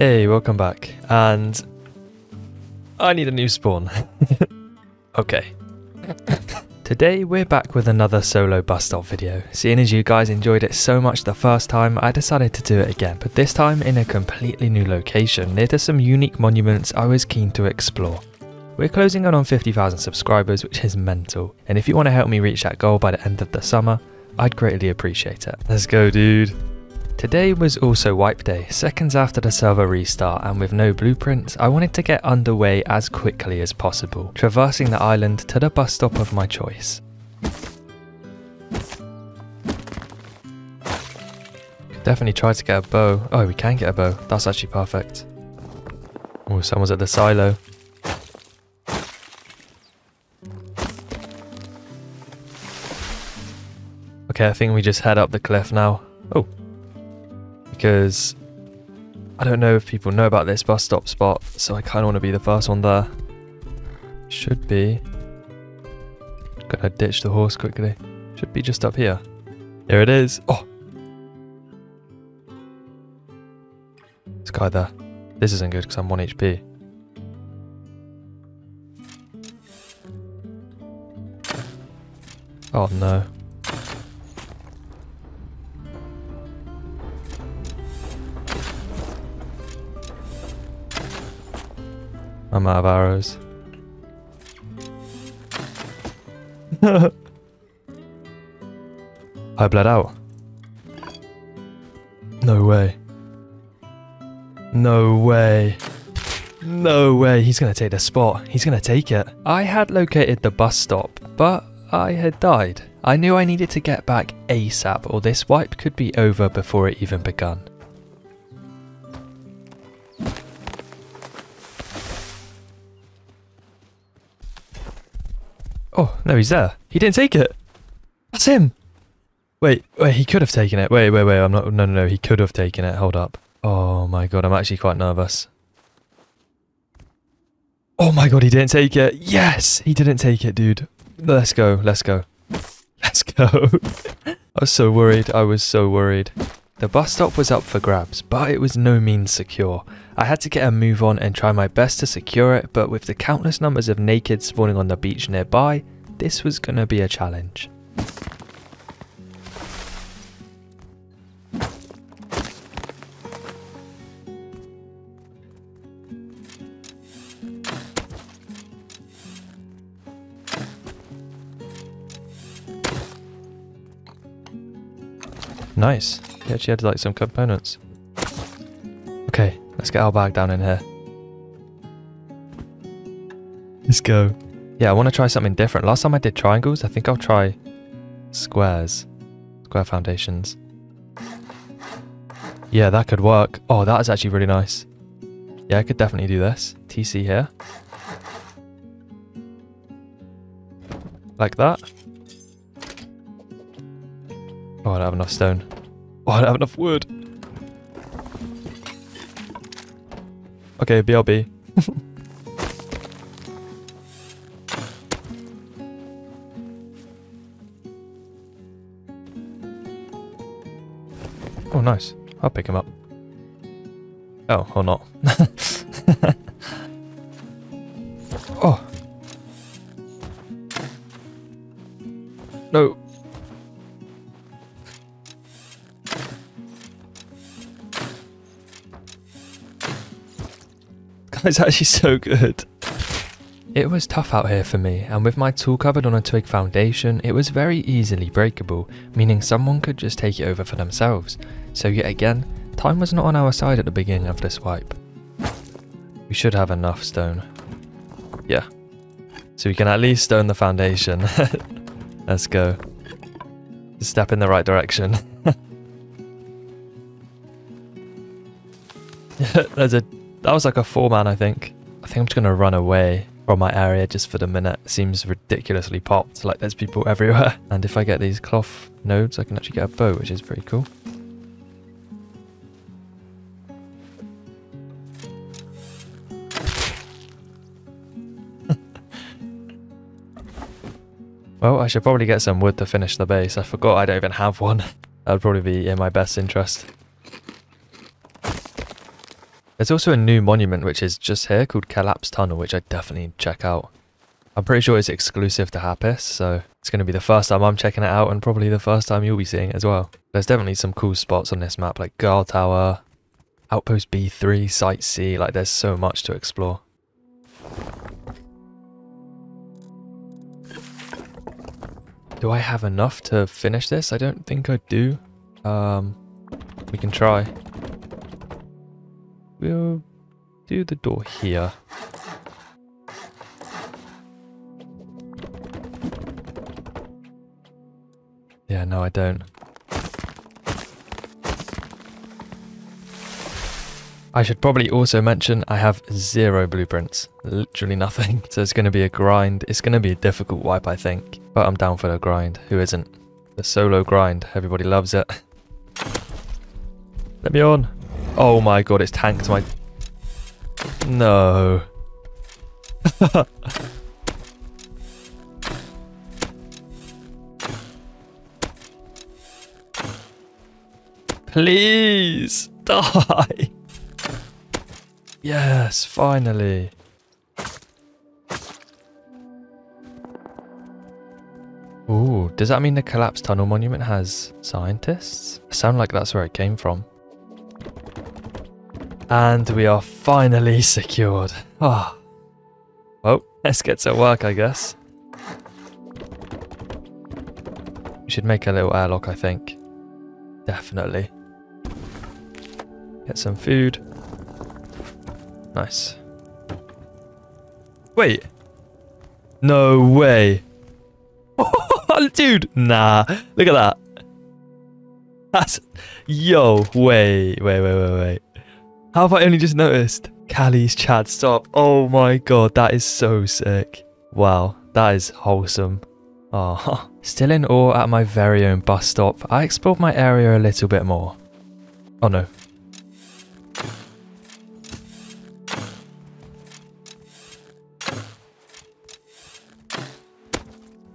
Hey, welcome back. And I need a new spawn. Okay. Today we're back with another solo bust up video. Seeing as you guys enjoyed it so much the first time, I decided to do it again, but this time in a completely new location near to some unique monuments I was keen to explore. We're closing in on 50,000 subscribers, which is mental, and if you want to help me reach that goal by the end of the summer, I'd greatly appreciate it. Let's go, dude. Today was also wipe day, seconds after the server restart, and with no blueprints, I wanted to get underway as quickly as possible, traversing the island to the bus stop of my choice. Could definitely try to get a bow. Oh, we can get a bow. That's actually perfect. Oh, someone's at the silo. Okay, I think we just head up the cliff now. Oh. Because I don't know if people know about this bus stop spot, so I kind of want to be the first one there. Should be. Gonna ditch the horse quickly. Should be just up here. Here it is. Oh! This guy there. This isn't good because I'm 1 HP. Oh no. I'm out of arrows. I bled out. No way. No way. No way. He's going to take the spot. He's going to take it. I had located the bus stop, but I had died. I knew I needed to get back ASAP or this wipe could be over before it even begun. Oh, no, he's there. He didn't take it. That's him. Wait, he could have taken it. Wait, I'm not. No, he could have taken it. Hold up. Oh my god, I'm actually quite nervous. Oh my god, he didn't take it. Yes, he didn't take it, dude. Let's go. I was so worried. The bus stop was up for grabs, but it was no means secure. I had to get a move on and try my best to secure it, but with the countless numbers of naked spawning on the beach nearby, this was gonna be a challenge. Nice. He actually had like some components. Okay, let's get our bag down in here. Let's go. Yeah, I want to try something different. Last time I did triangles, I think I'll try squares. Square foundations. Yeah, that could work. Oh, that is actually really nice. Yeah, I could definitely do this. TC here. Like that. Oh, I don't have enough stone. Oh, I don't have enough wood. Okay, BLB. Oh, nice. I'll pick him up. Oh, or not. Oh. No. It's actually so good. It was tough out here for me, and with my tool cupboard on a twig foundation, it was very easily breakable, meaning someone could just take it over for themselves. So yet again, time was not on our side at the beginning of this wipe. We should have enough stone. Yeah. So we can at least stone the foundation. Let's go. Step in the right direction. That was like a 4-man, I think. I think I'm just going to run away from my area just for the minute. It seems ridiculously popped, like there's people everywhere. And if I get these cloth nodes, I can actually get a bow, which is pretty cool. Well, I should probably get some wood to finish the base. I forgot I don't even have one. That would probably be in my best interest. There's also a new monument which is just here called Collapse Tunnel, which I definitely need to check out. I'm pretty sure it's exclusive to Hapis, so it's going to be the first time I'm checking it out and probably the first time you'll be seeing it as well. There's definitely some cool spots on this map like Gall Tower, Outpost B3, Site C, like there's so much to explore. Do I have enough to finish this? I don't think I do. We can try. We'll do the door here. Yeah, no, I don't. I should probably also mention I have zero blueprints, literally nothing. So it's going to be a grind. It's going to be a difficult wipe, I think. But I'm down for the grind. Who isn't? The solo grind. Everybody loves it. Let me on. Oh my god, it's tanked my... No. Please die. Yes, finally. Ooh, does that mean the Collapse Tunnel monument has scientists? I sound like that's where it came from. And we are finally secured. Oh. Well, let's get to work, I guess. We should make a little airlock, I think. Definitely. Get some food. Nice. Wait. No way. Dude, nah. Look at that. That's... Yo, wait. How have I only just noticed? Callie's Chad stop. Oh my god, that is so sick. Wow, that is wholesome. Oh, still in awe at my very own bus stop, I explored my area a little bit more. Oh no.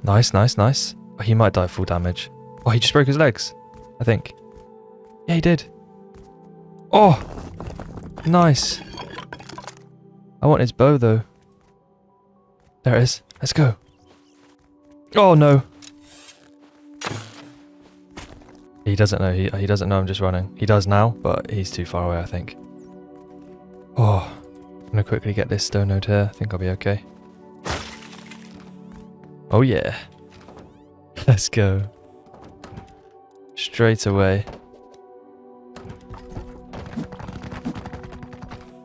Nice. Oh, he might die full damage. Oh, he just broke his legs, I think. Yeah, he did. Oh, nice. I want his bow, though. There it is. Let's go. Oh, no. He doesn't know. He doesn't know I'm just running. He does now, but he's too far away, I think. Oh, I'm going to quickly get this stone node here. I think I'll be okay. Oh yeah, let's go. Straight away.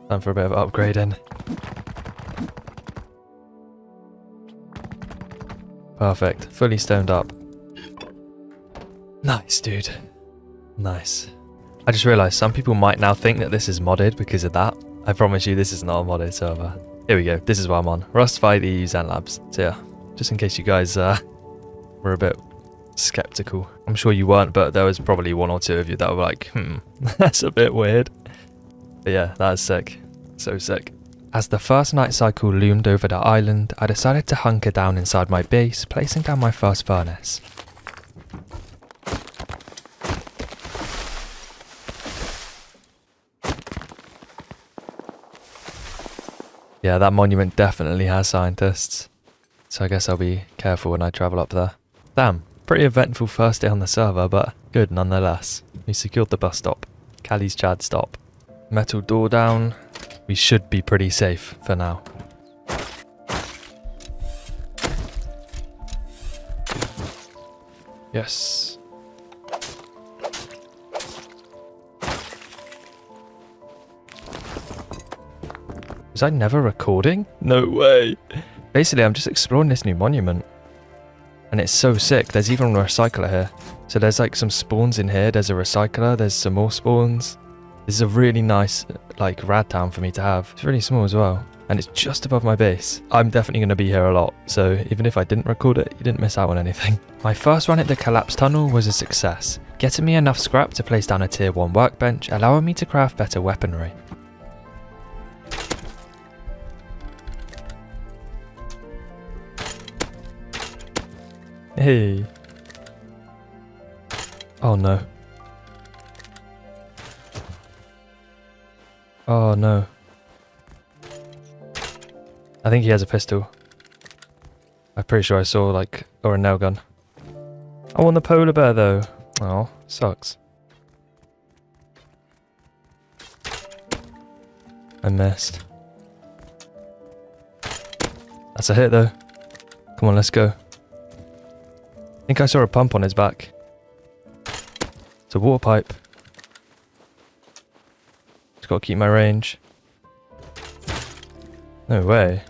Time for a bit of upgrading. Perfect, fully stoned up. Nice, dude. Nice. I just realised some people might now think that this is modded because of that. I promise you this is not a modded server. Here we go, this is what I'm on. Rustified EU Xen Labs, so yeah. Just in case you guys were a bit skeptical. I'm sure you weren't, but there was probably one or two of you that were like, that's a bit weird. But yeah, that is sick. So sick. As the first night cycle loomed over the island, I decided to hunker down inside my base, placing down my first furnace. Yeah, that monument definitely has scientists. So I guess I'll be careful when I travel up there. Damn, pretty eventful first day on the server, but good nonetheless. We secured the bus stop, Callie's Chad stop. Metal door down. We should be pretty safe for now. Yes. Was I never recording? No way. Basically, I'm just exploring this new monument. And it's so sick. There's even a recycler here. So there's like some spawns in here. There's a recycler. There's some more spawns. This is a really nice, like, rad town for me to have. It's really small as well. And it's just above my base. I'm definitely going to be here a lot. So even if I didn't record it, you didn't miss out on anything. My first run at the Collapse Tunnel was a success. Getting me enough scrap to place down a tier 1 workbench, allowing me to craft better weaponry. Hey. Oh no. Oh no. I think he has a pistol. I'm pretty sure I saw, like, or a nail gun. I want the polar bear though. Oh, sucks. I missed. That's a hit though. Come on, let's go. I think I saw a pump on his back. It's a water pipe. Just gotta keep my range. No way.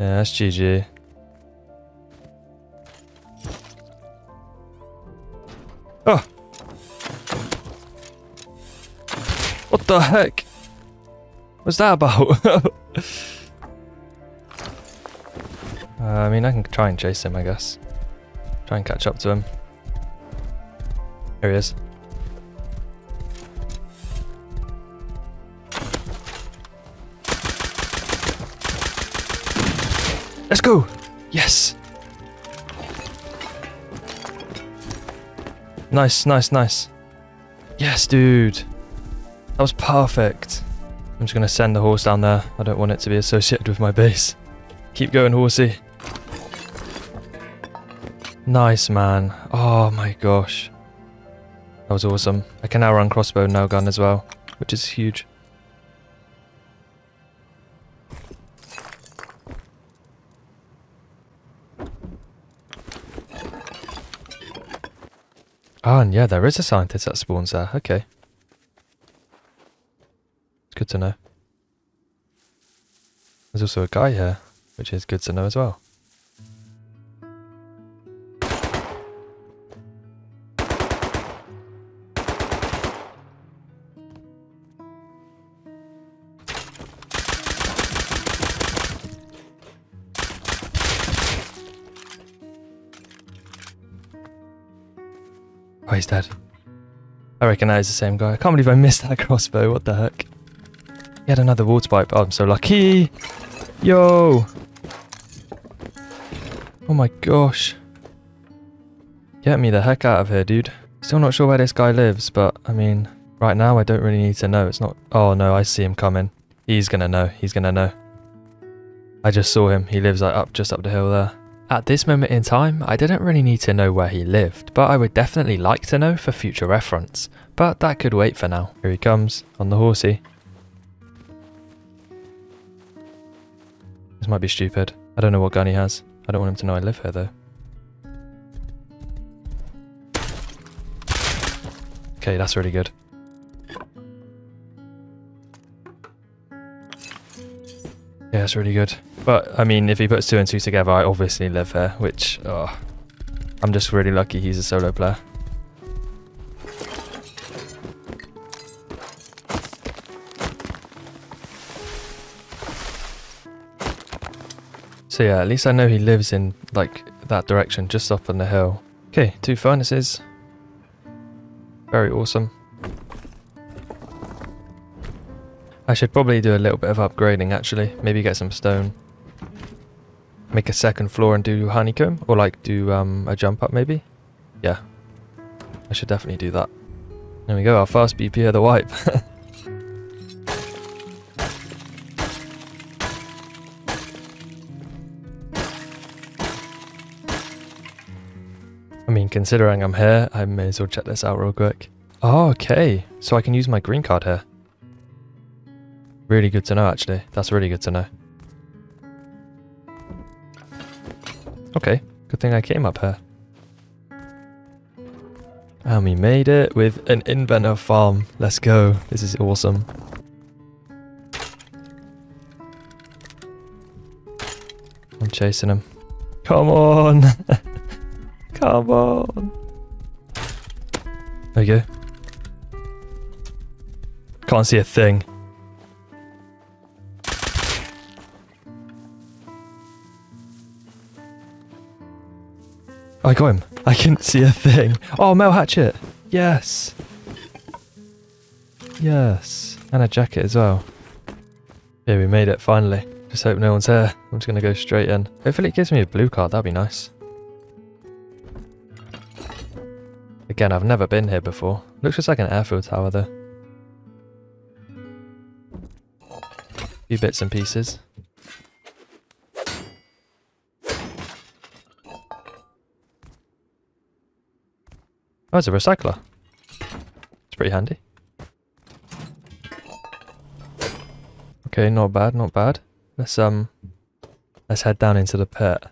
Yeah, that's GG. Oh! What the heck? What's that about? I mean, I can try and chase him, I guess. Try and catch up to him. Here he is. Let's go! Yes! Nice, nice, nice. Yes, dude! That was perfect. I'm just gonna send the horse down there. I don't want it to be associated with my base. Keep going, horsey. Nice, man. Oh my gosh. That was awesome. I can now run crossbow nail gun as well, which is huge. Ah, and yeah, there is a scientist that spawns there. Okay. It's good to know. There's also a guy here, which is good to know as well. Oh, he's dead. I reckon that is the same guy. I can't believe I missed that crossbow. What the heck? He had another water pipe. Oh, I'm so lucky. Yo. Oh my gosh. Get me the heck out of here, dude. Still not sure where this guy lives, but I mean, right now I don't really need to know. It's not... Oh no, I see him coming. He's gonna know. He's gonna know. I just saw him. He lives like just up the hill there. At this moment in time, I didn't really need to know where he lived, but I would definitely like to know for future reference. But that could wait for now. Here he comes, on the horsey. This might be stupid. I don't know what gun he has. I don't want him to know I live here though. Okay, that's really good. Yeah, that's really good. But, I mean, if he puts two and two together, I obviously live here, which, oh, I'm just really lucky he's a solo player. So yeah, at least I know he lives in, like, that direction, just up on the hill. Okay, two furnaces. Very awesome. I should probably do a little bit of upgrading, actually. Maybe get some stone. Make a second floor and do honeycomb, or like do a jump up maybe. Yeah, I should definitely do that. There we go, our first BP of the wipe. I mean, considering I'm here, I may as well check this out real quick. Oh, okay, so I can use my green card here. Really good to know, actually. That's really good to know. Okay, good thing I came up here. And we made it with an inventor farm. Let's go. This is awesome. I'm chasing him. Come on. Come on. There you go. Can't see a thing. I got him. I couldn't see a thing. Oh, metal hatchet. Yes. Yes. And a jacket as well. Yeah, we made it finally. Just hope no one's here. I'm just going to go straight in. Hopefully it gives me a blue card. That'd be nice. Again, I've never been here before. Looks just like an airfield tower though. A few bits and pieces. Oh, it's a recycler. It's pretty handy. Okay, not bad, not bad. Let's head down into the pit.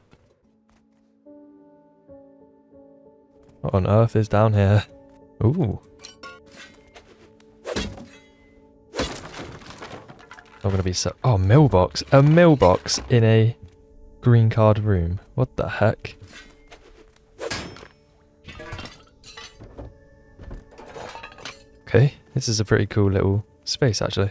What on earth is down here? Ooh. I'm gonna be so... Oh, mailbox! A mailbox in a green card room. What the heck? Okay, this is a pretty cool little space, actually.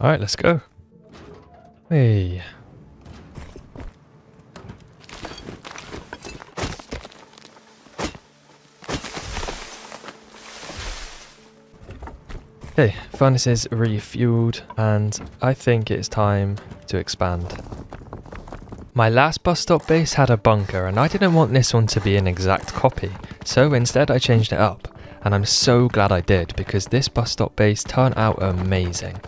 Alright, let's go. Hey. Okay, furnace is refueled, and I think it's time to expand. My last bus stop base had a bunker, and I didn't want this one to be an exact copy, so instead I changed it up, and I'm so glad I did, because this bus stop base turned out amazing.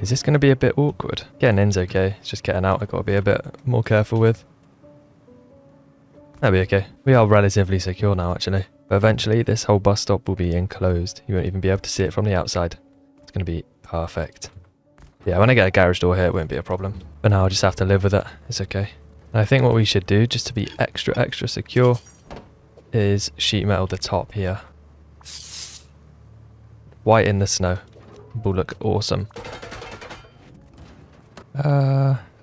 Is this going to be a bit awkward? Getting in's okay, it's just getting out I've got to be a bit more careful with. That'll be okay. We are relatively secure now, actually. But eventually this whole bus stop will be enclosed. You won't even be able to see it from the outside. It's going to be perfect. Yeah, when I get a garage door here, it won't be a problem. But now I'll just have to live with it. It's okay. And I think what we should do, just to be extra, extra secure, is sheet metal the top here. White in the snow. It will look awesome.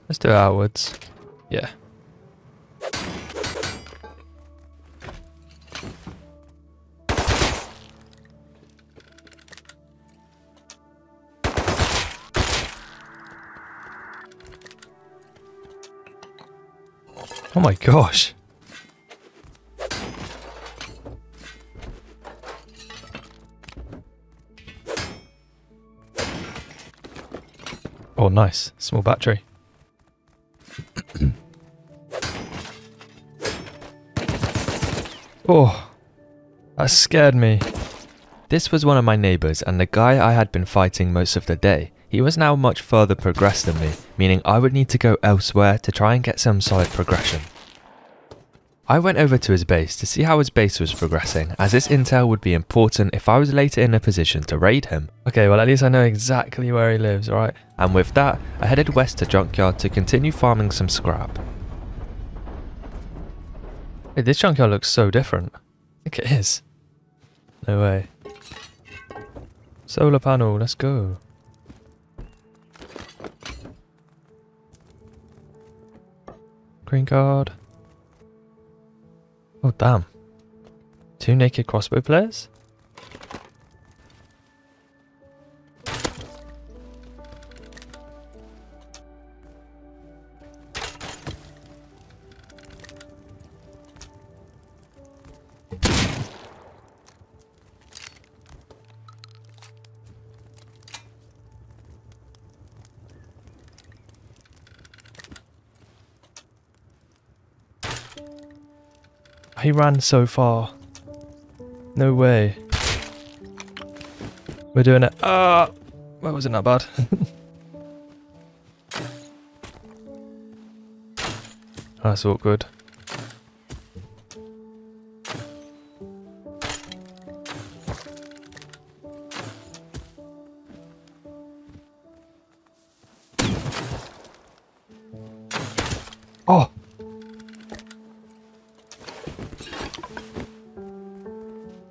Let's do it outwards. Yeah. Oh my gosh. Oh, nice. Small battery. Oh, that scared me. This was one of my neighbours, and the guy I had been fighting most of the day. He was now much further progressed than me, meaning I would need to go elsewhere to try and get some solid progression. I went over to his base to see how his base was progressing, as this intel would be important if I was later in a position to raid him. Okay, well at least I know exactly where he lives, alright? And with that, I headed west to Junkyard to continue farming some scrap. Hey, this Junkyard looks so different. I think it is. No way. Solar panel, let's go. Green card. Oh damn. 2 naked crossbow players? He ran so far. No way. We're doing it. Ah! Well, wasn't that bad. That's awkward. Oh!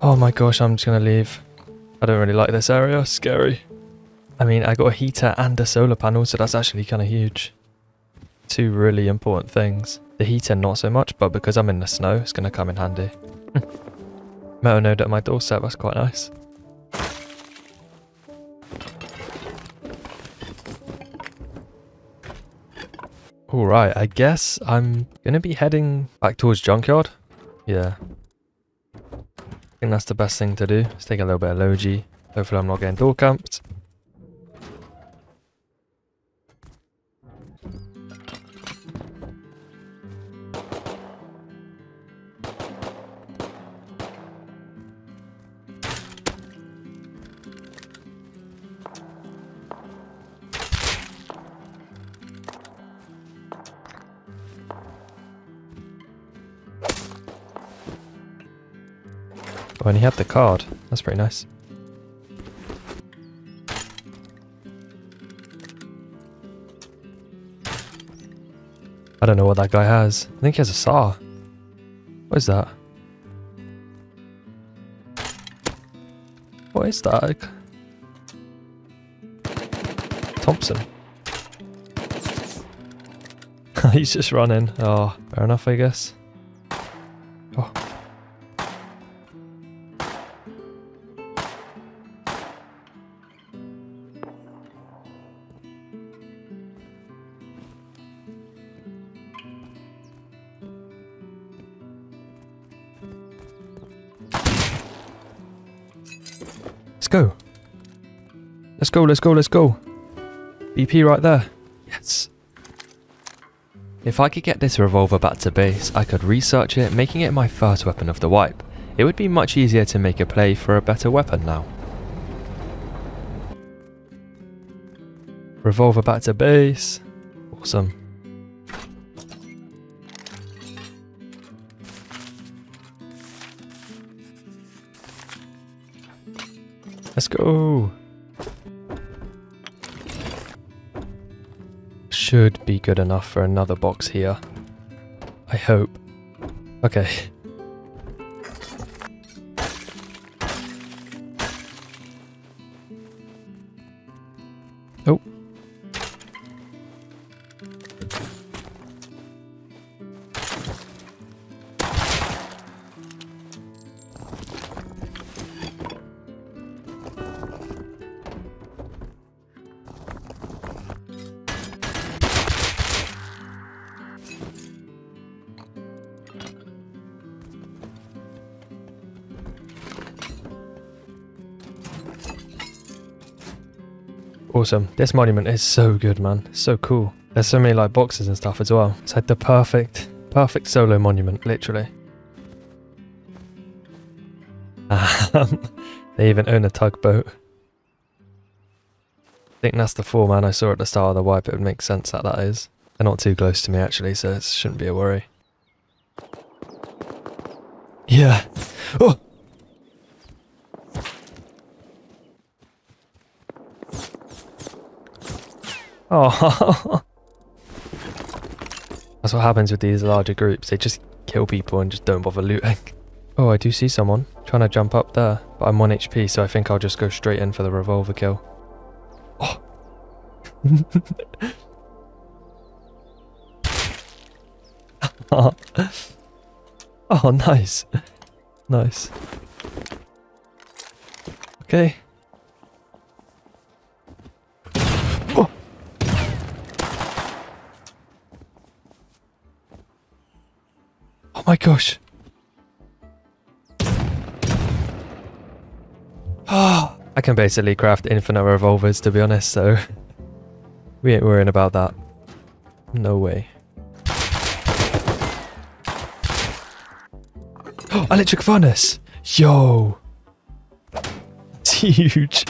Oh my gosh, I'm just gonna leave. I don't really like this area, it's scary. I mean, I got a heater and a solar panel, so that's actually kind of huge. Two really important things. The heater not so much, but because I'm in the snow, it's gonna come in handy. Metal node at my doorstep, that's quite nice. Alright, I guess I'm going to be heading back towards Junkyard. Yeah. I think that's the best thing to do. Let's take a little bit of Logi. Hopefully I'm not getting door camped. Oh, and he had the card. That's pretty nice. I don't know what that guy has. I think he has a SAR. What is that? What is that? Thompson. He's just running. Oh, fair enough, I guess. Oh. Go. Let's go, let's go, let's go. BP right there. Yes. If I could get this revolver back to base, I could research it, making it my first weapon of the wipe. It would be much easier to make a play for a better weapon now. Revolver back to base. Awesome. Let's go. Should be good enough for another box here. I hope. Okay. Oh. Awesome. This monument is so good, man. It's so cool. There's so many like boxes and stuff as well. It's like the perfect solo monument, literally. They even own a tugboat. I think that's the four-man I saw at the start of the wipe. It would make sense that that is. They're not too close to me actually, so it shouldn't be a worry. Yeah. Oh! Oh, that's what happens with these larger groups. They just kill people and just don't bother looting. Oh, I do see someone trying to jump up there, but I'm 1 HP, so I think I'll just go straight in for the revolver kill. Oh. Oh, nice. Nice. Okay. Oh my gosh. Oh, I can basically craft infinite revolvers, to be honest, so we ain't worrying about that. No way. Oh, electric furnace! Yo! It's huge.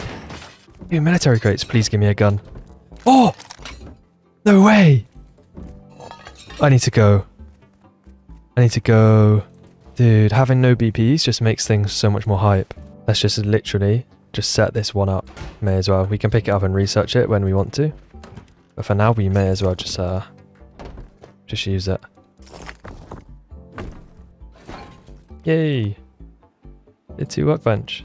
You military crates, please give me a gun. Oh! No way! I need to go. I need to go. Dude, having no BPs just makes things so much more hype. Let's just literally just set this one up. May as well. We can pick it up and research it when we want to. But for now, we may as well just use it. Yay! It's a workbench.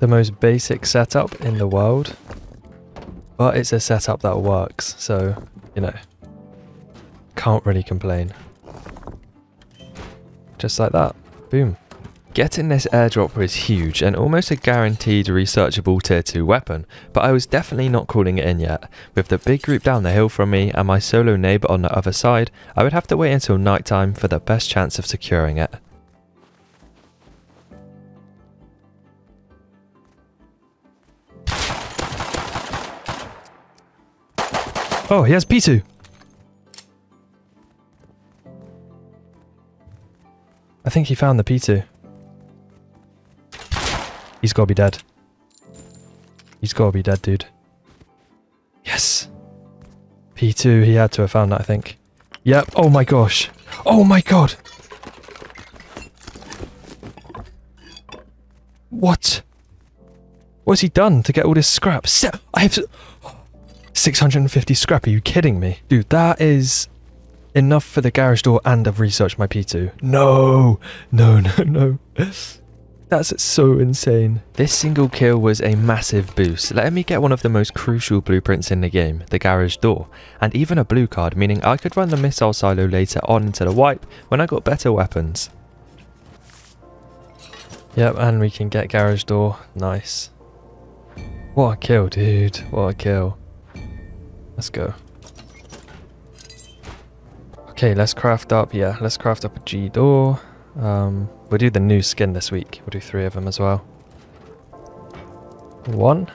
The most basic setup in the world. But it's a setup that works, so, you know, can't really complain. Just like that. Boom. Getting this airdrop was huge and almost a guaranteed researchable tier 2 weapon, but I was definitely not calling it in yet. With the big group down the hill from me and my solo neighbour on the other side, I would have to wait until night time for the best chance of securing it. Oh, he has P2! I think he found the P2. He's gotta be dead. He's gotta be dead, dude. Yes! P2, he had to have found that, I think. Yep, oh my gosh! Oh my god! What? What's he done to get all this scrap? I have 650 scrap, are you kidding me? Dude, that is enough for the garage door, and I've researched my P2. No! No, no, no. That's so insane. This single kill was a massive boost, letting me get one of the most crucial blueprints in the game, the garage door, and even a blue card, meaning I could run the missile silo later on into the wipe when I got better weapons. Yep, and we can get garage door. Nice. What a kill, dude. What a kill. Let's go. Okay, let's craft up, yeah, let's craft up a G door. We'll do the new skin this week. We'll do 3 of them as well. 1,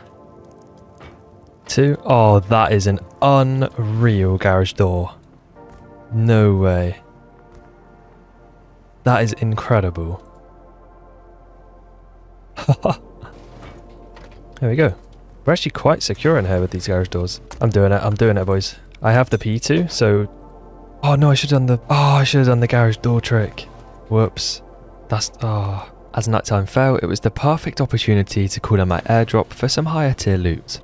2. Oh, that is an unreal garage door. No way. That is incredible. There we go. We're actually quite secure in here with these garage doors. I'm doing it, boys. I have the P2, so... Oh no, I should have done the... Oh, I should have done the garage door trick. Whoops. That's... ah. Oh. As nighttime fell, it was the perfect opportunity to call in my airdrop for some higher tier loot.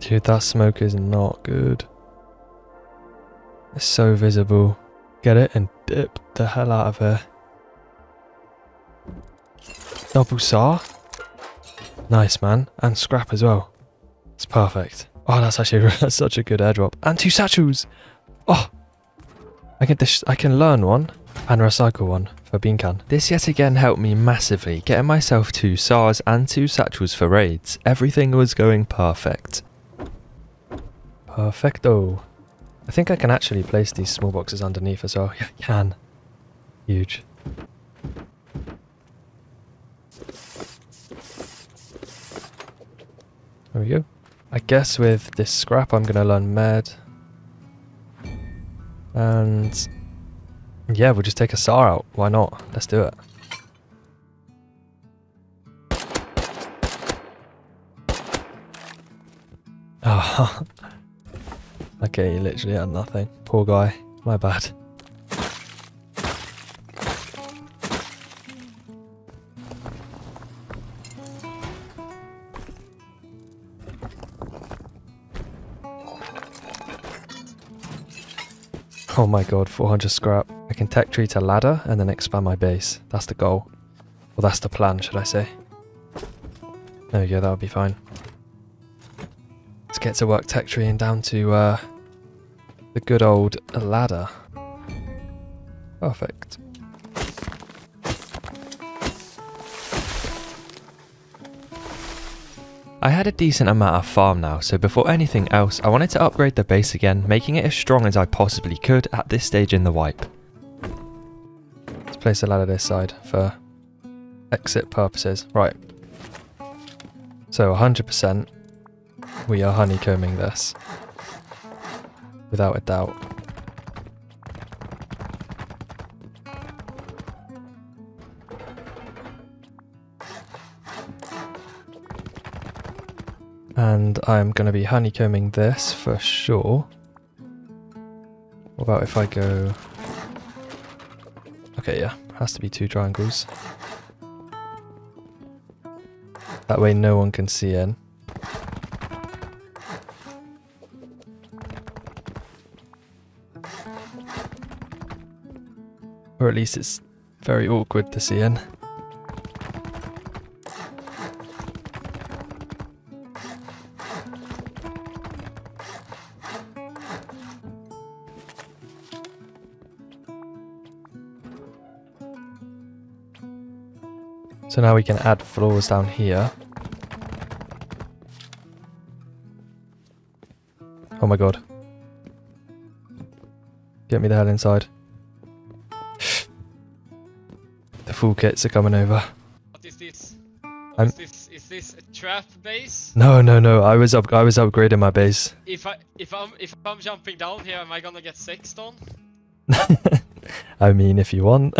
Dude, that smoke is not good. It's so visible. Get it and dip the hell out of here. Double SAR. Nice, man. And scrap as well. It's perfect. Oh, that's actually such a good airdrop. And 2 satchels! Oh! I can learn one. And recycle one for bean can. This yet again helped me massively, getting myself 2 SARs and 2 satchels for raids. Everything was going perfect. Perfecto. I think I can actually place these small boxes underneath as well. Yeah, can. Huge. There we go. I guess with this scrap I'm gonna learn med. And... yeah, we'll just take a SAR out. Why not? Let's do it. Oh. Okay, you literally had nothing. Poor guy. My bad. Oh my god, 400 scrap. I can tech tree to ladder and then expand my base. That's the goal. Well, that's the plan, should I say. There we go, that'll be fine. Let's get to work tech treeing down to the good old ladder. Perfect. I had a decent amount of farm now, so before anything else, I wanted to upgrade the base again, making it as strong as I possibly could at this stage in the wipe. Let's place a ladder this side for exit purposes. Right. So 100%, we are honeycombing this. Without a doubt. And I'm going to be honeycombing this for sure. What about if I go... okay, yeah. Has to be 2 triangles. That way no one can see in. Or at least it's very awkward to see in. So now we can add floors down here. Oh my god. Get me the hell inside. The full kits are coming over. What is this? What is this? Is this a trap base? No, no, no. I was upgrading my base. If I'm jumping down here, am I gonna get sexed on? I mean, if you want.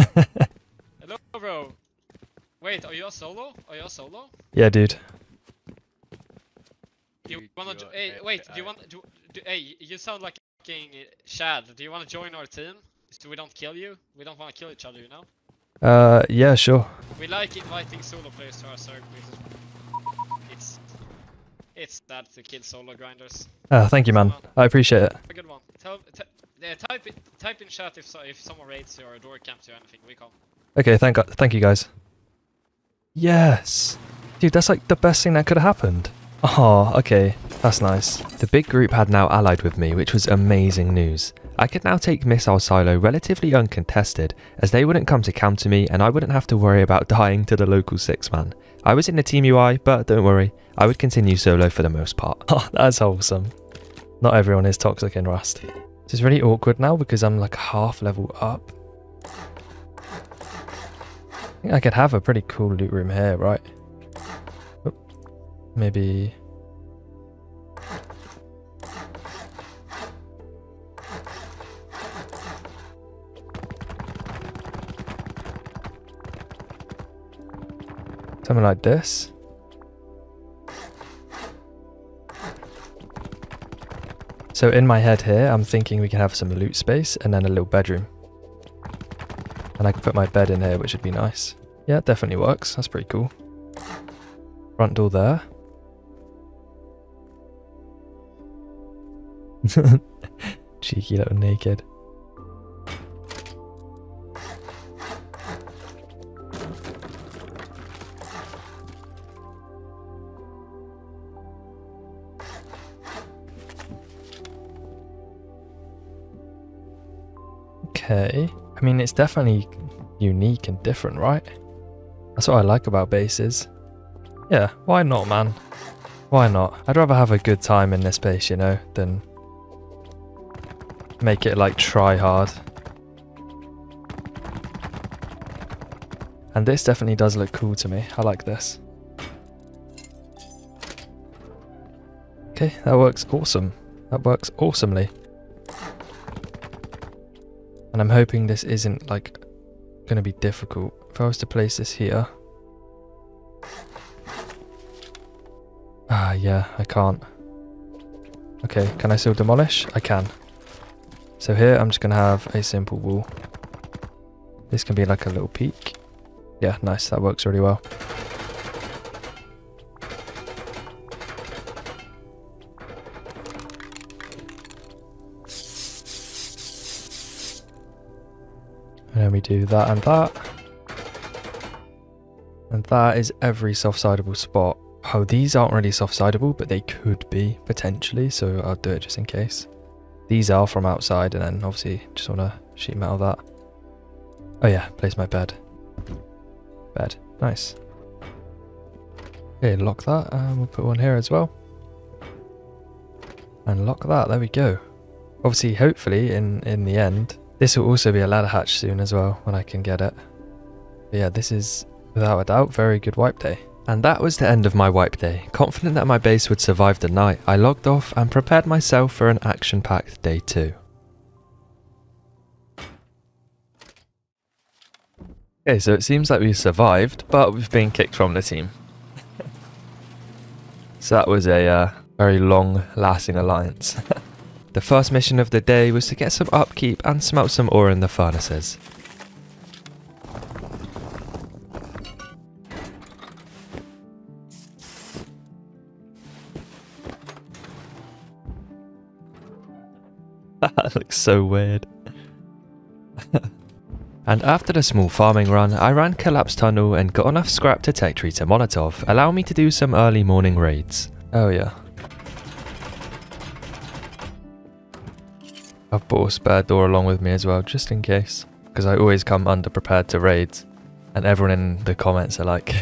Hello, bro. Wait, are you a solo? Are you a solo? Yeah, dude. Do you wanna? Hey, wait. Do you want? Hey, you sound like fucking Chad. Do you wanna join our team? So we don't kill you. We don't wanna kill each other, you know. Yeah, sure. We like inviting solo players to our circle. It's sad to kill solo grinders. Thank you, man. I appreciate it. A good one. Type in chat if someone raids you or door camps you or anything, we come. Okay, thank you guys. Yes, dude, that's like the best thing that could have happened. Oh, okay, that's nice. The big group had now allied with me, which was amazing news. I could now take Missile Silo relatively uncontested, as they wouldn't come to counter me and I wouldn't have to worry about dying to the local 6-man. I was in the team UI, but don't worry, I would continue solo for the most part. Oh, that's wholesome. Not everyone is toxic in Rust. This is really awkward now because I'm like half level up. I think I could have a pretty cool loot room here, right? Maybe... something like this. So in my head here, I'm thinking we can have some loot space and then a little bedroom. And I can put my bed in here, which would be nice. Yeah, it definitely works. That's pretty cool. Front door there. Cheeky little naked. Okay, I mean, it's definitely unique and different, right? That's what I like about bases. Yeah, why not, man? Why not? I'd rather have a good time in this base, you know, than make it like try hard. And this definitely does look cool to me. I like this. Okay, that works awesome. That works awesomely. And I'm hoping this isn't like gonna be difficult. If I was to place this here. Ah, yeah, I can't. Okay, can I still demolish? I can. So here I'm just gonna have a simple wall. This can be like a little peak. Yeah, nice, that works really well. And then we do that and that. And that is every soft-sideable spot. Oh, these aren't really soft-sideable, but they could be, potentially, so I'll do it just in case. These are from outside, and then obviously just want to sheet metal that. Oh yeah, place my bed. Bed. Nice. Okay, lock that, and we'll put one here as well. And lock that, there we go. Obviously, hopefully, in the end... this will also be a ladder hatch soon as well, when I can get it. But yeah, this is, without a doubt, very good wipe day. And that was the end of my wipe day. Confident that my base would survive the night, I logged off and prepared myself for an action-packed day 2. Okay, so it seems like we've survived, but we've been kicked from the team. So that was a very long-lasting alliance. The first mission of the day was to get some upkeep and smelt some ore in the furnaces. That looks so weird. And after the small farming run, I ran Collapse Tunnel and got enough scrap to tech tree to Molotov, allowing me to do some early morning raids. Oh yeah. I've bought a spare door along with me as well, just in case, because I always come underprepared to raids. And everyone in the comments are like,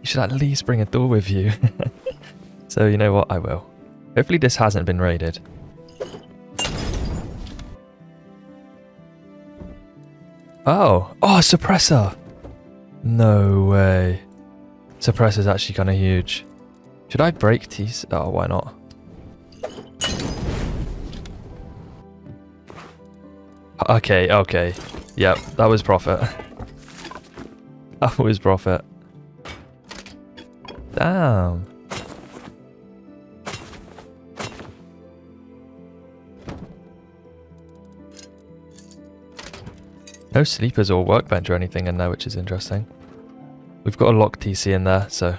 you should at least bring a door with you. So you know what, I will. Hopefully this hasn't been raided. Oh, oh, suppressor. No way. Suppressor's actually kind of huge. Should I break these? Oh, why not? Okay, okay. Yep, that was profit. That was profit. Damn. No sleepers or workbench or anything in there, which is interesting. We've got a locked TC in there, so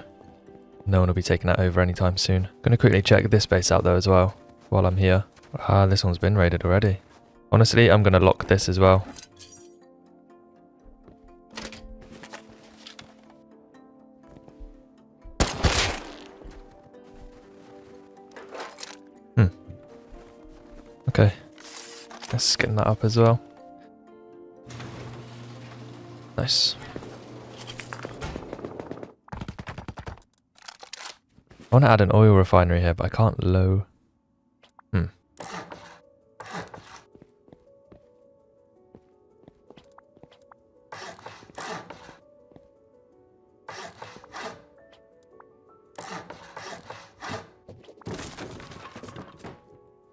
no one will be taking that over anytime soon. I'm going to quickly check this base out though as well, while I'm here. Ah, this one's been raided already. Honestly, I'm going to lock this as well. Hmm. Okay. Let's skin that up as well. Nice. I want to add an oil refinery here, but I can't low. Hmm. I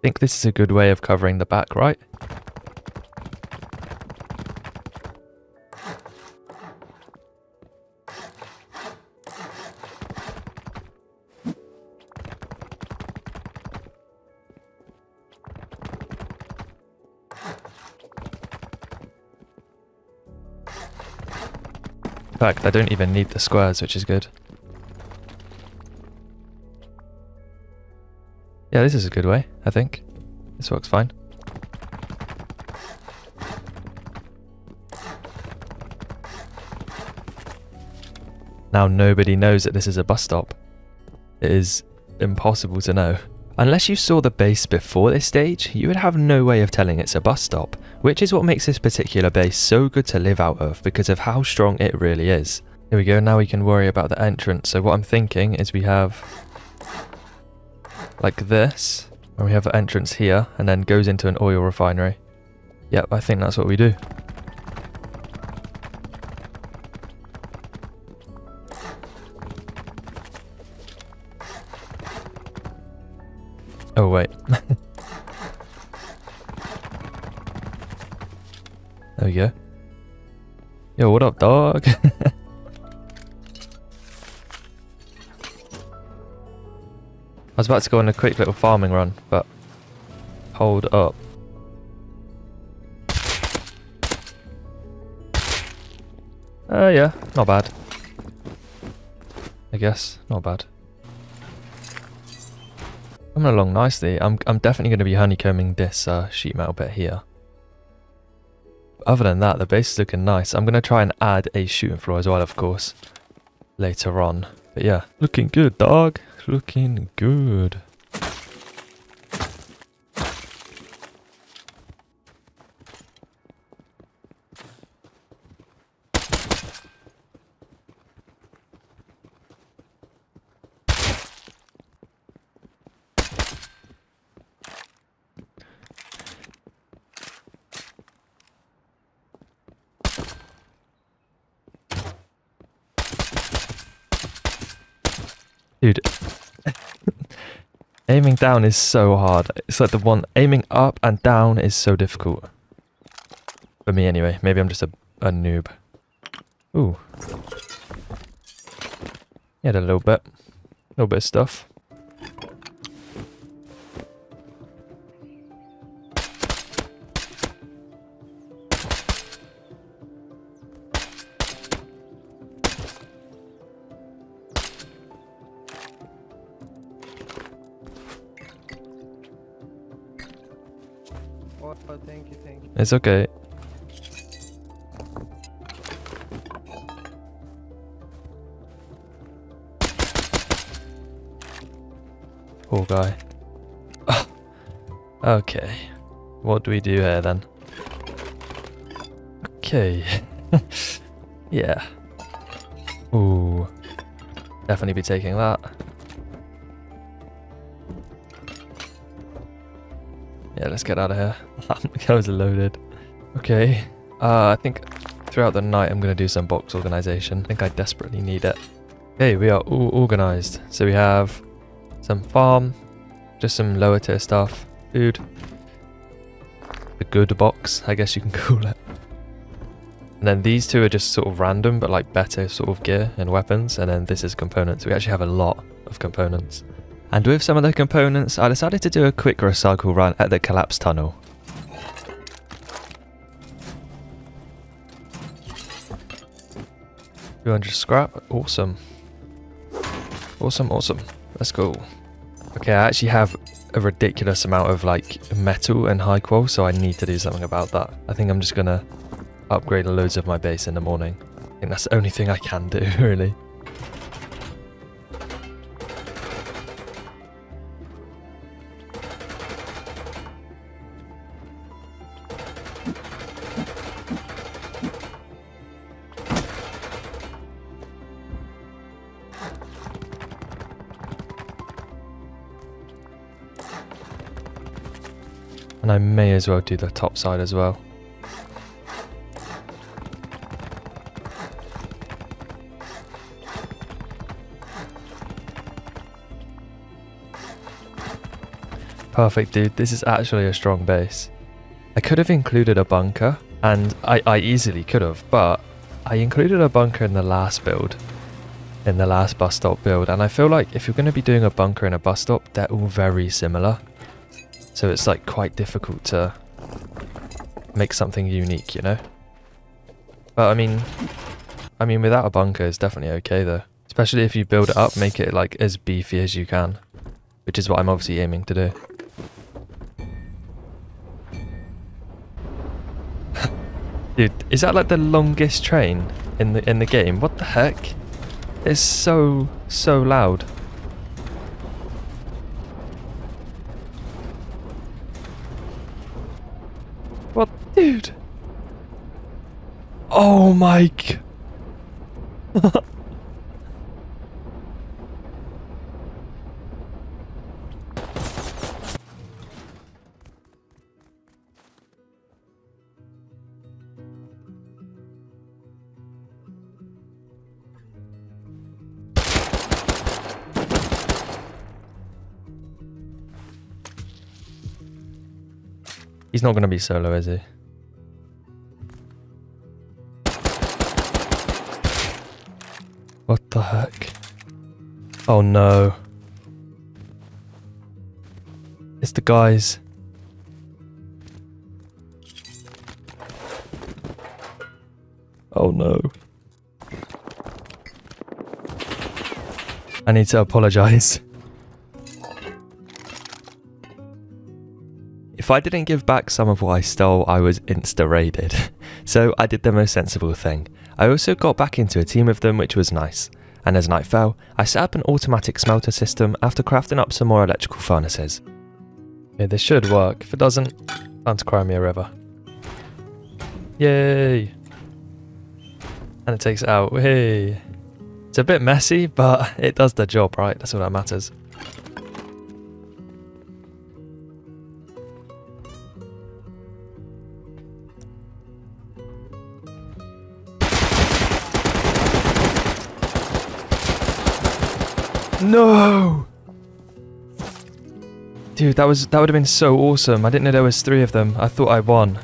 think this is a good way of covering the back, right? In fact, I don't even need the squares, which is good. Yeah, this is a good way, I think. This works fine. Now nobody knows that this is a bus stop. It is impossible to know. Unless you saw the base before this stage, you would have no way of telling it's a bus stop, which is what makes this particular base so good to live out of because of how strong it really is. Here we go, now we can worry about the entrance. So what I'm thinking is we have like this, and we have the entrance here, and then goes into an oil refinery. Yep, I think that's what we do. Oh, wait. There we go. Yo, what up, dog? I was about to go on a quick little farming run, but hold up. Yeah, not bad. I guess, not bad. Coming along nicely. I'm definitely going to be honeycombing this sheet metal bit here. Other than that, the base is looking nice. I'm going to try and add a shooting floor as well, of course, later on. But yeah, looking good, dog. Looking good. Dude, aiming down is so hard. It's like the one aiming up and down is so difficult. For me anyway, maybe I'm just a noob. Ooh. Yeah, a little bit of stuff. It's okay. Poor guy. Okay. What do we do here then? Okay. Yeah. Ooh. Definitely be taking that. Yeah, let's get out of here. That was loaded. Okay. I think throughout the night I'm going to do some box organization. I think I desperately need it. Okay, we are all organized. So we have some farm, just some lower tier stuff, food. The good box, I guess you can call it. And then these two are just sort of random, but like better sort of gear and weapons. And then this is components. We actually have a lot of components. And with some of the components, I decided to do a quick recycle run at the Collapse Tunnel. $200 scrap, awesome. Awesome, awesome. Let's go. Okay, I actually have a ridiculous amount of like metal and high qual, so I need to do something about that. I think I'm just gonna upgrade loads of my base in the morning. I think that's the only thing I can do, really. And I may as well do the top side as well. Perfect, dude. This is actually a strong base. I could have included a bunker, and I easily could have, but I included a bunker in the last build, in the last bus stop build, and I feel like if you're going to be doing a bunker and a bus stop, they're all very similar. So it's like quite difficult to make something unique, you know? But I mean without a bunker it's definitely okay though. Especially if you build it up, make it like as beefy as you can. Which is what I'm obviously aiming to do. Dude, is that like the longest train in the game? What the heck? It's so loud. What, dude? Oh my god. He's not going to be solo, is he? What the heck? Oh no. It's the guys. Oh no. I need to apologize. If I didn't give back some of what I stole, I was insta-raided. So I did the most sensible thing. I also got back into a team of them, which was nice. And as night fell, I set up an automatic smelter system after crafting up some more electrical furnaces. Yeah, this should work. If it doesn't, time to cry me a river. Yay! And it takes it out. Hey! It's a bit messy, but it does the job, right? That's all that matters. No! Dude, that would have been so awesome. I didn't know there was three of them. I thought I won.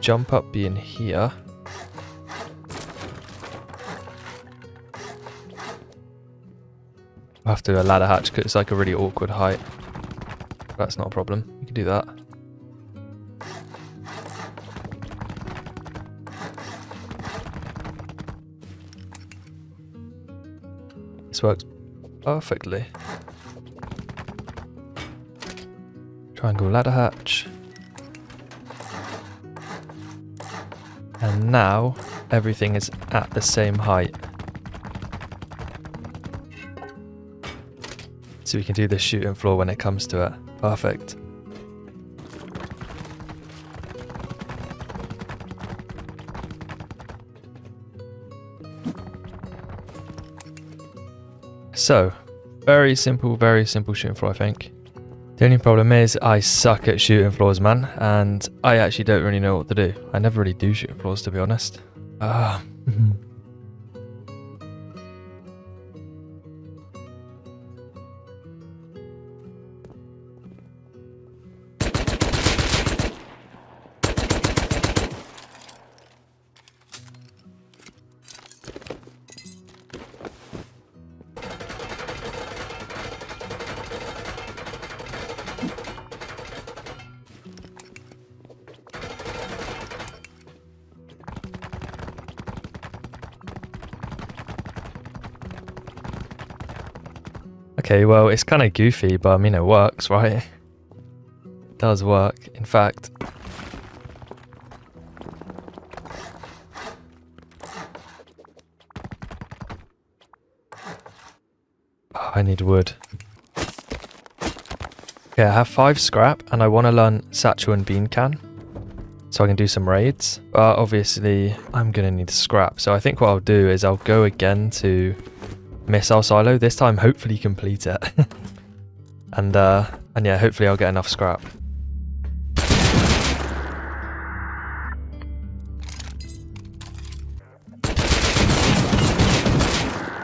Jump up being here. I'll have to do a ladder hatch because it's like a really awkward height. That's not a problem. We can do that. This works perfectly. Triangle ladder hatch. And now everything is at the same height. So we can do the shooting floor when it comes to it. Perfect. So, very simple shooting floor, I think. The only problem is I suck at shooting floors, man, and I actually don't really know what to do. I never really do shooting floors, to be honest. Okay, well, it's kind of goofy, but I mean, it works, right? It does work, in fact. Oh, I need wood. Okay, I have 5 scrap, and I want to learn satchel and bean can, so I can do some raids. But obviously, I'm going to need scrap, so I think what I'll do is I'll go again to missile silo this time, hopefully complete it. and yeah, hopefully I'll get enough scrap.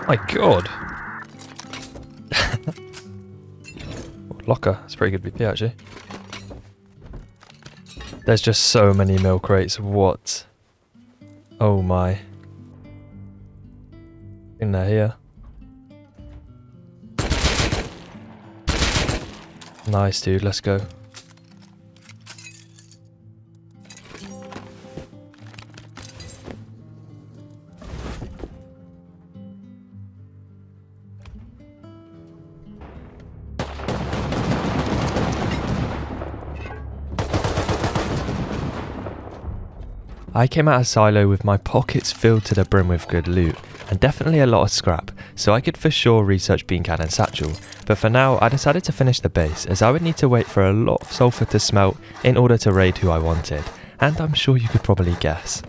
My god. Locker, that's pretty good BP actually. There's just so many mill crates. What? Oh my. In there here. Nice, dude. Let's go. I came out of silo with my pockets filled to the brim with good loot, and definitely a lot of scrap, so I could for sure research bean can and satchel, but for now I decided to finish the base as I would need to wait for a lot of sulfur to smelt in order to raid who I wanted, and I'm sure you could probably guess.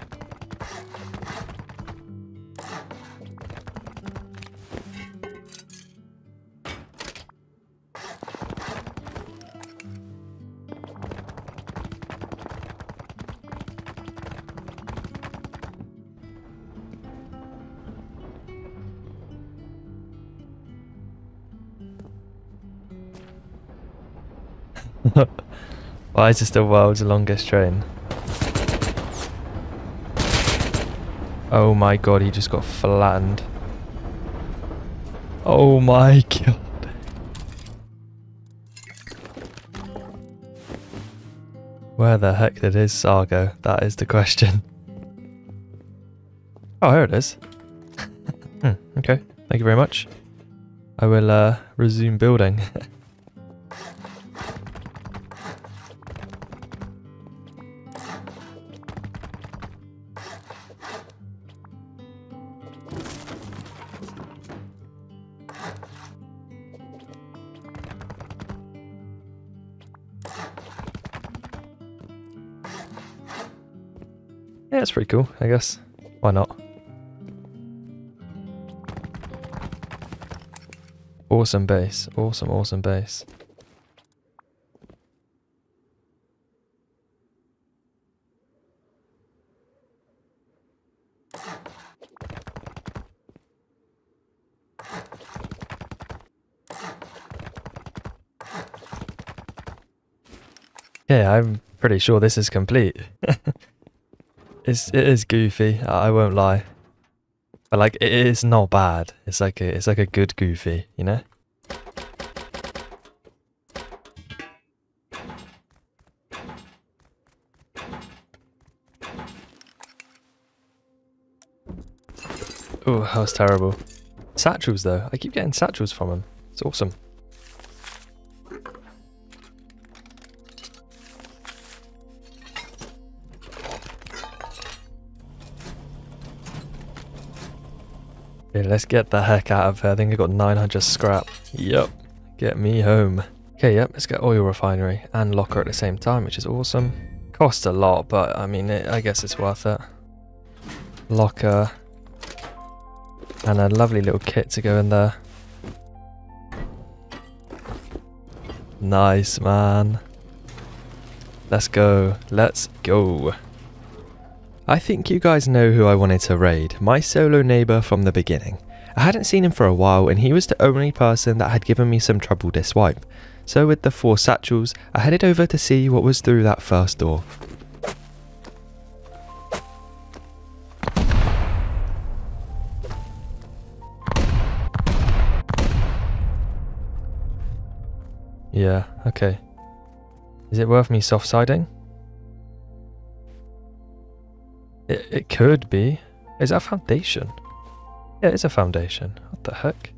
Why is this the world's longest train? Oh my god, he just got flattened. Oh my god. Where the heck did his Sargo? That is the question. Oh, here it is. Okay, thank you very much. I will resume building. Yeah, it's pretty cool, I guess. Why not? Awesome base. Awesome, awesome base. Yeah, I'm pretty sure this is complete. It is goofy, I won't lie, but like it is not bad. It's like a good goofy, you know. Oh, that was terrible. Satchels though, I keep getting satchels from him. It's awesome. Let's get the heck out of here. I think I got 900 scrap. Yep. Get me home. Okay, yep. Let's get oil refinery and locker at the same time, which is awesome. Cost a lot, but I mean, I guess it's worth it. Locker. And a lovely little kit to go in there. Nice, man. Let's go. Let's go. I think you guys know who I wanted to raid. My solo neighbour from the beginning. I hadn't seen him for a while and he was the only person that had given me some trouble this swipe. So with the 4 satchels, I headed over to see what was through that first door. Yeah, okay. Is it worth me soft-siding? It could be. Is that a foundation? Yeah, it is a foundation. What the heck?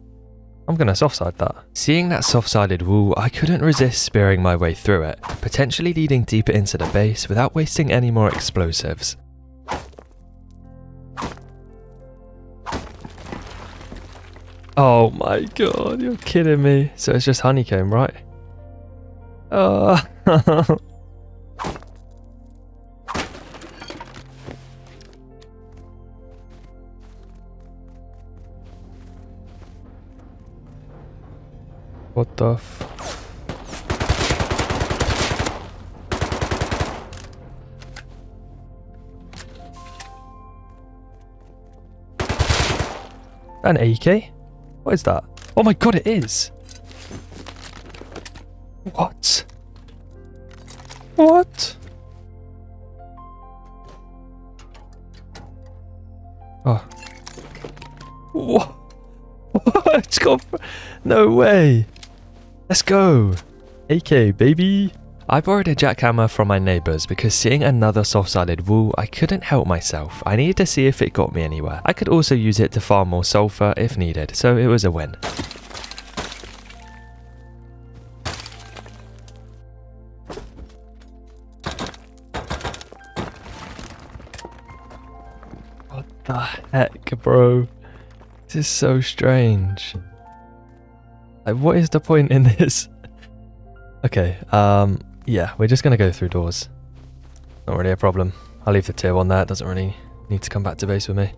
I'm gonna soft-side that. Seeing that soft-sided wall, I couldn't resist spearing my way through it, potentially leading deeper into the base without wasting any more explosives. Oh my god, you're kidding me. So it's just honeycomb, right? Oh. What the f... An AK? What is that? Oh my god, it is! What? What? Oh. What? It's gone... No way! Let's go! AK, baby! I borrowed a jackhammer from my neighbours because seeing another soft-sided wall, I couldn't help myself. I needed to see if it got me anywhere. I could also use it to farm more sulfur if needed, so it was a win. What the heck, bro? This is so strange. Like, what is the point in this? Okay, yeah, we're just gonna go through doors. Not really a problem. I'll leave the tier 1 there, it doesn't really need to come back to base with me.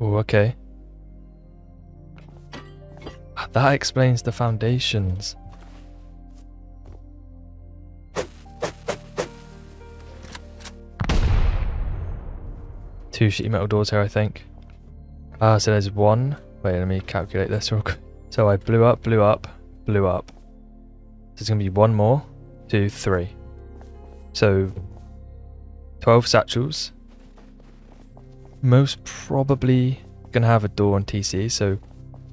Oh, okay. That explains the foundations. Two sheet metal doors here, I think. Ah, so there's one. Wait, let me calculate this real quick. So I blew up, blew up, blew up. There's going to be one more. 2, 3. So 12 satchels. Most probably going to have a door on TC, so...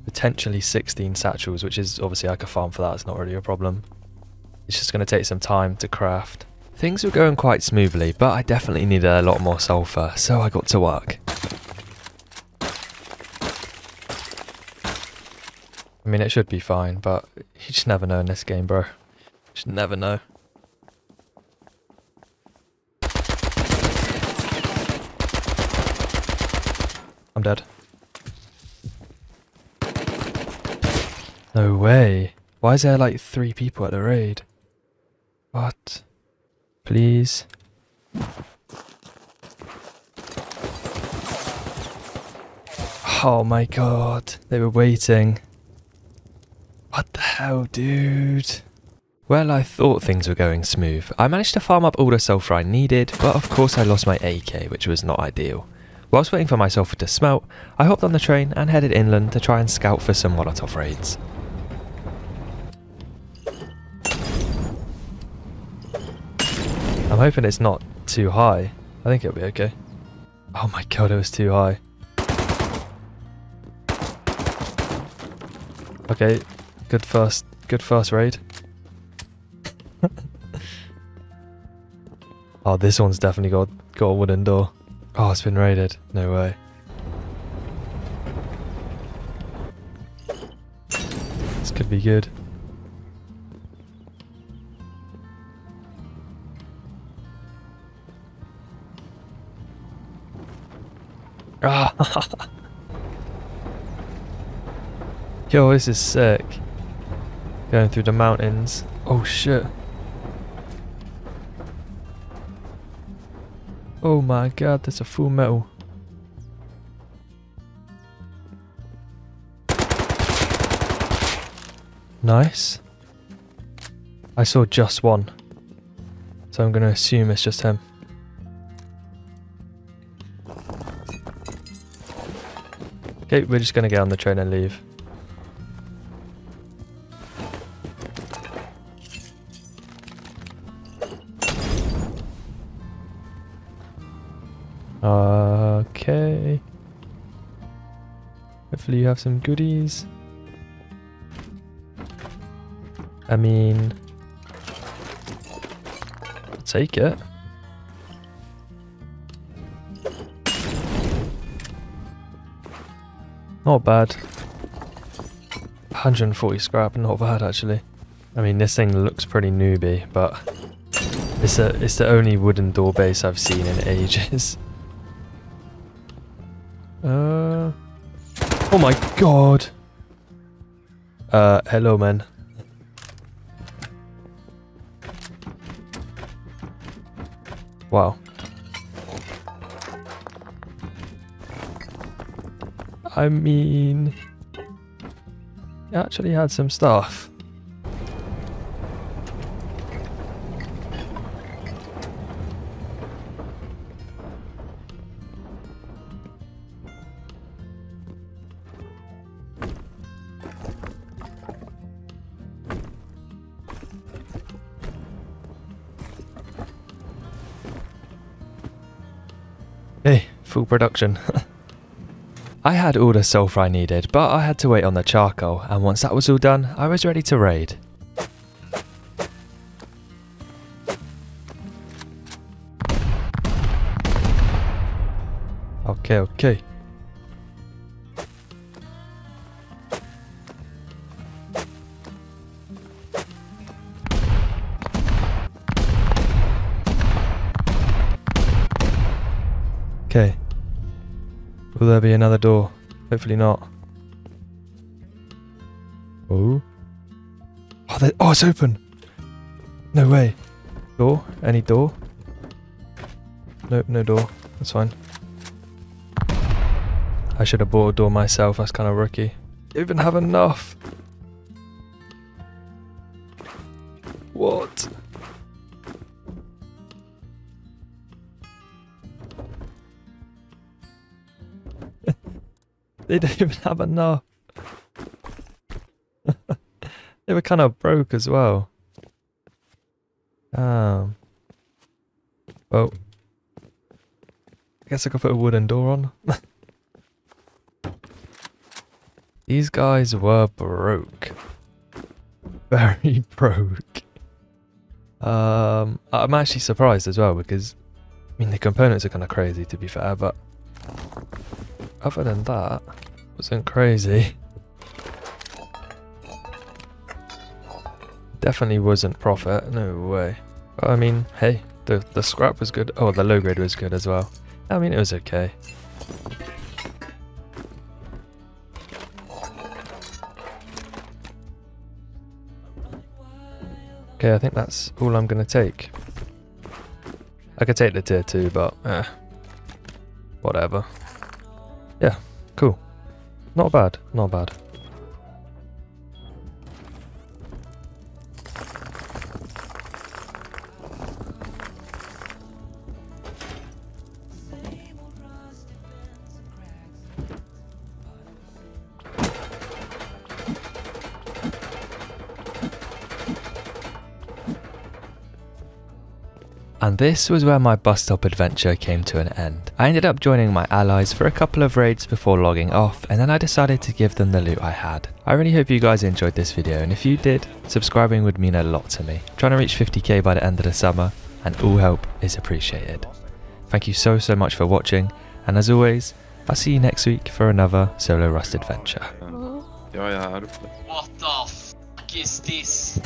potentially 16 satchels, which is obviously I could farm for that, it's not really a problem. It's just going to take some time to craft. Things were going quite smoothly, but I definitely needed a lot more sulfur, so I got to work. I mean, it should be fine, but you just never know in this game, bro. You just never know. I'm dead. No way. Why is there like 3 people at the raid? What? Please. Oh my god. They were waiting. What the hell, dude? Well, I thought things were going smooth. I managed to farm up all the sulfur I needed, but of course I lost my AK, which was not ideal. Whilst waiting for my sulfur to smelt, I hopped on the train and headed inland to try and scout for some Molotov raids. I'm hoping it's not too high. I think it'll be okay. Oh my god, it was too high. Okay, good first raid. Oh, this one's definitely got a wooden door. Oh, it's been raided. No way. This could be good. Ah! Yo, this is sick. Going through the mountains. Oh shit. Oh my god, that's a full metal. Nice. I saw just one, so I'm gonna assume it's just him. Okay, we're just gonna get on the train and leave. Okay. Hopefully you have some goodies. I mean, I'll take it. Not bad. 140 scrap, not bad actually. I mean, this thing looks pretty newbie, but it's the only wooden door base I've seen in ages. Oh my god. Hello, man. Wow. I mean, it actually had some stuff. Production. I had all the sulfur I needed, but I had to wait on the charcoal, and once that was all done, I was ready to raid. Okay, okay. Okay. Will there be another door? Hopefully not. Oh. Oh, it's open! No way. Door? Any door? Nope, no door. That's fine. I should have bought a door myself, that's kind of rookie. I even have enough! What? They don't even have enough. They were kind of broke as well. Well, I guess I could put a wooden door on. These guys were broke. Very broke. I'm actually surprised as well because, I mean, the components are kind of crazy to be fair, but other than that, wasn't crazy. Definitely wasn't profit, no way. But I mean, hey, the scrap was good. Oh, the low grade was good as well. I mean, it was okay. Okay, I think that's all I'm gonna take. I could take the tier 2, but whatever. Yeah, cool. Not bad, not bad. And this was where my bus stop adventure came to an end. I ended up joining my allies for a couple of raids before logging off, and then I decided to give them the loot I had. I really hope you guys enjoyed this video, and if you did, subscribing would mean a lot to me. I'm trying to reach 50k by the end of the summer, and all help is appreciated. Thank you so, so much for watching, and as always, I'll see you next week for another Solo Rust adventure. What the fuck is this?